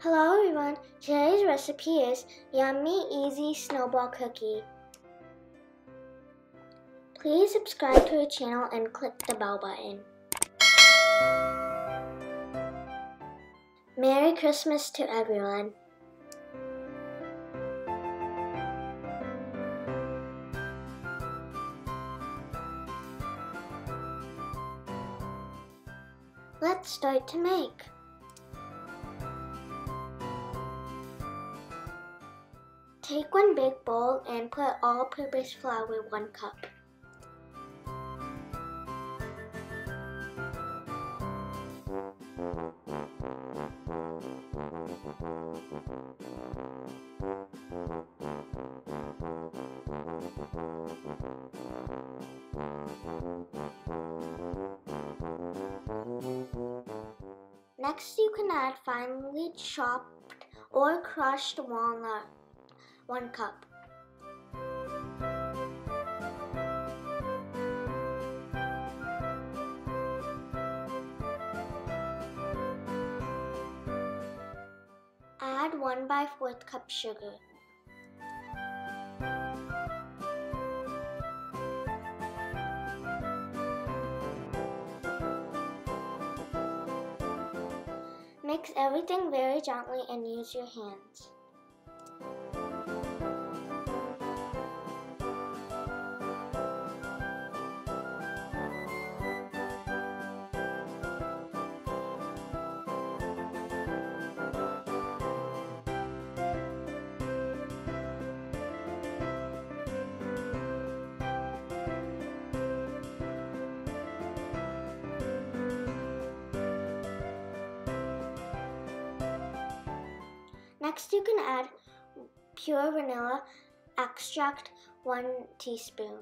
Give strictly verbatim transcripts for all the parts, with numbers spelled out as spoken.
Hello everyone, today's recipe is Yummy Easy Snowball Cookie. Please subscribe to the channel and click the bell button. Merry Christmas to everyone. Let's start to make. Take one big bowl and put all-purpose flour in one cup. Next, you can add finely chopped or crushed walnut. One cup. Add one by fourth cup sugar. Mix everything very gently and use your hands. Next, you can add pure vanilla extract, one teaspoon.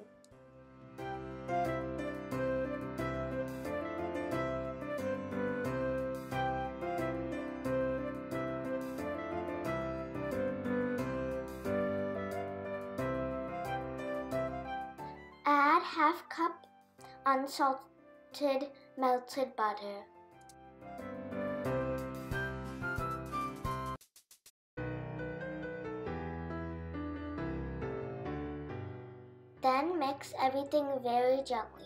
Add half cup unsalted melted butter. Then mix everything very gently.